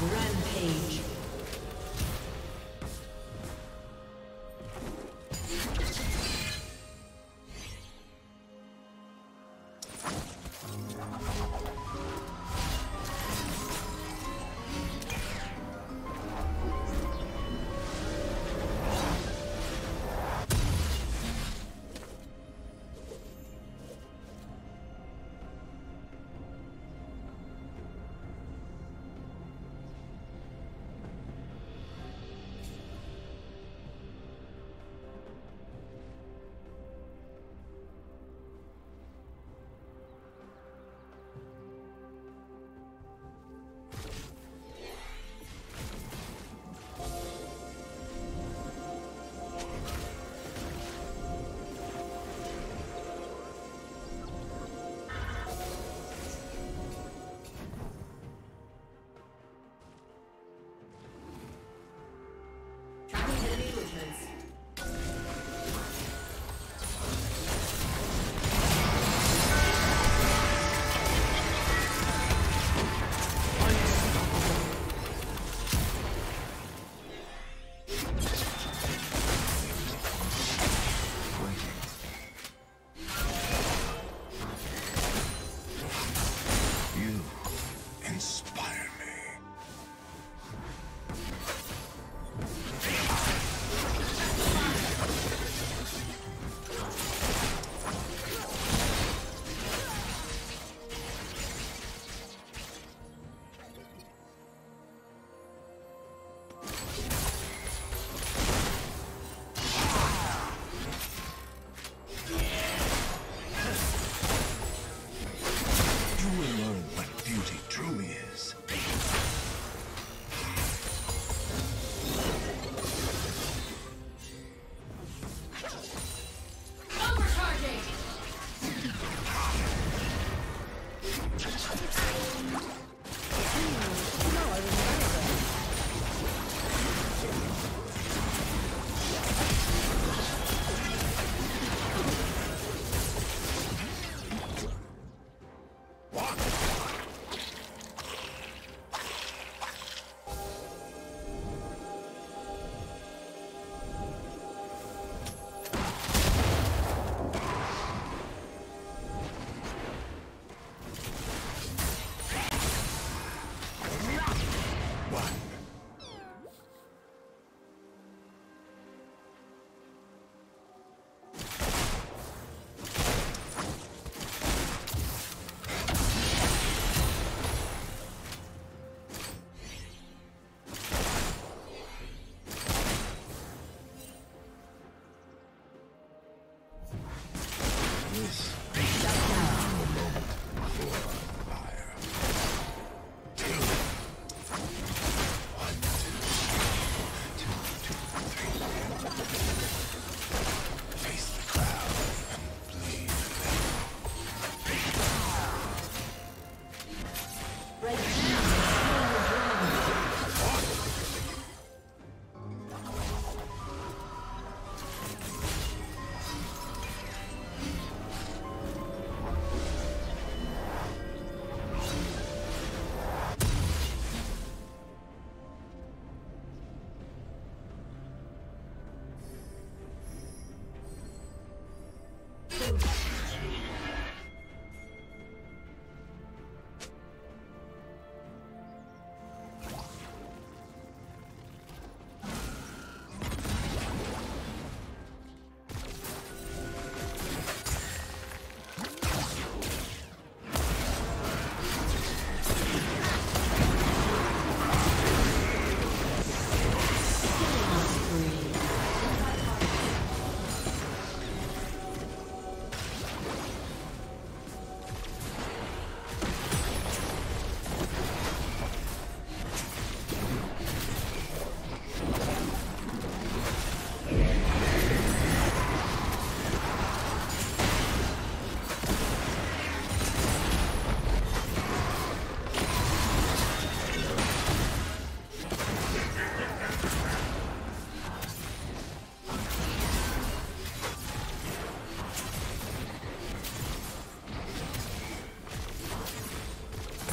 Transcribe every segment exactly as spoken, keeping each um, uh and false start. Rampage.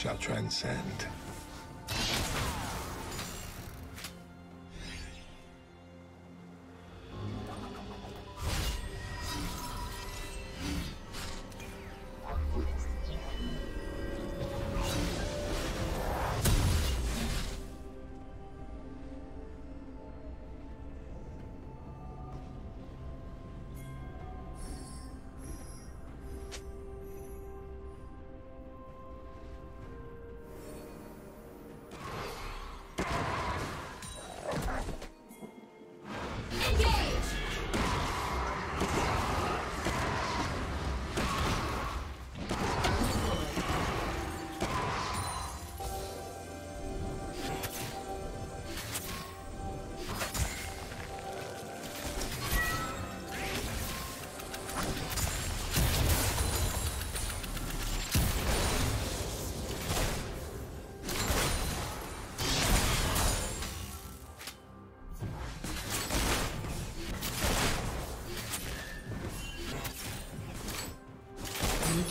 shall transcend.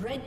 Red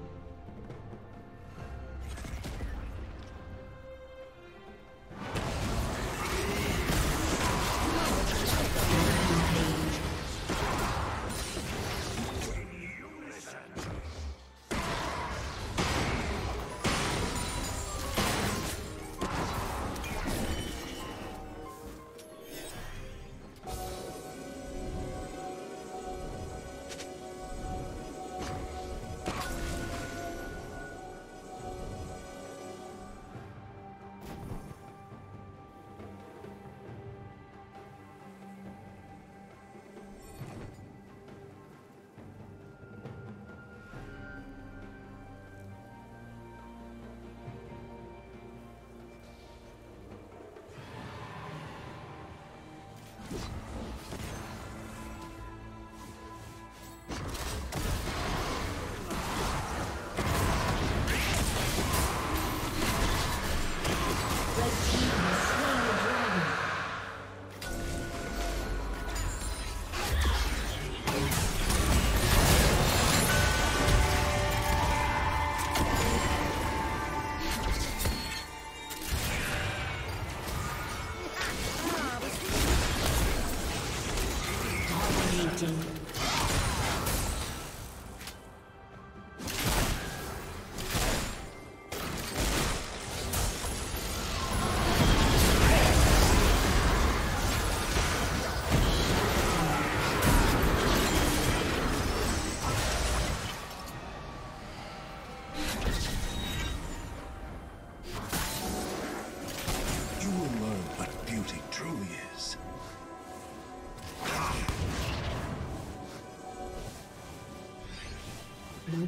Blue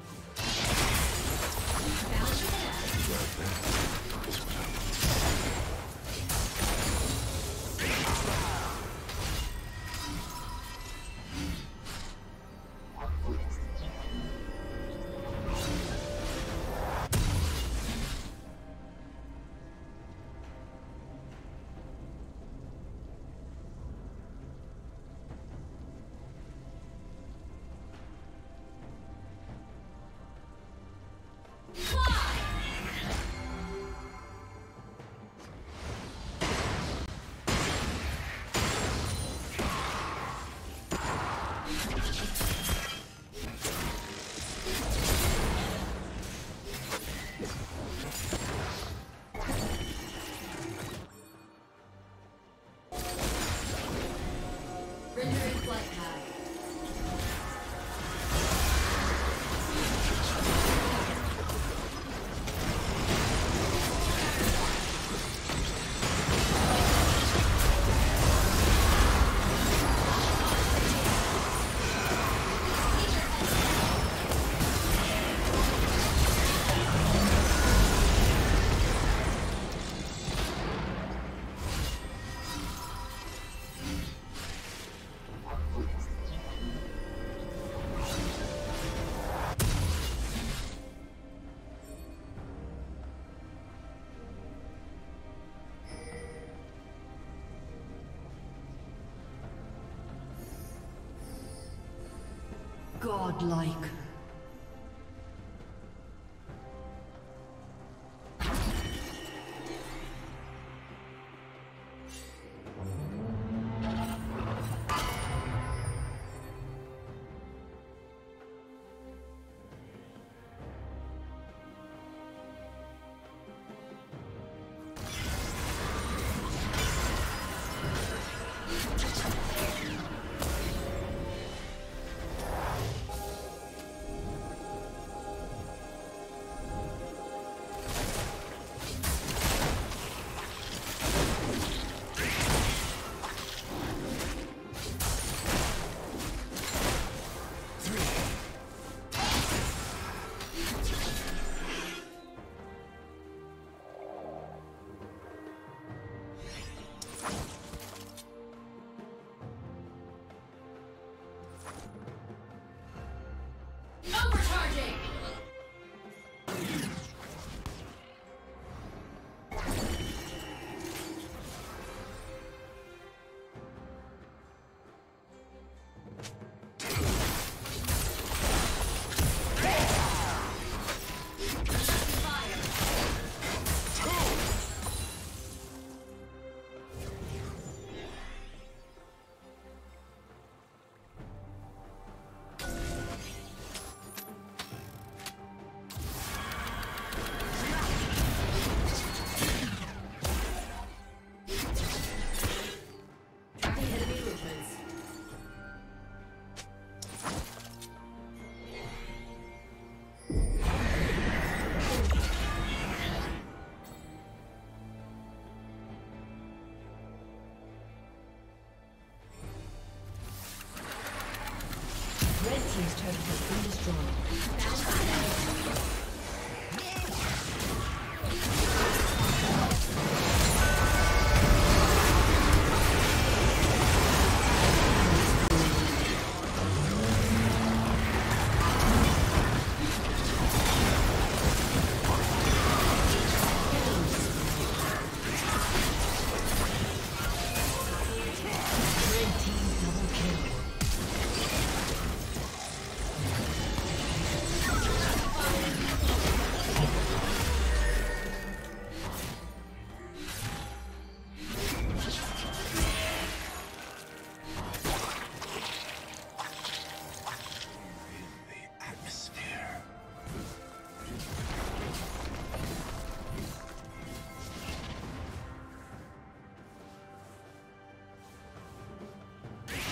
Godlike.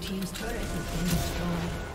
Blue team's turret has been destroyed.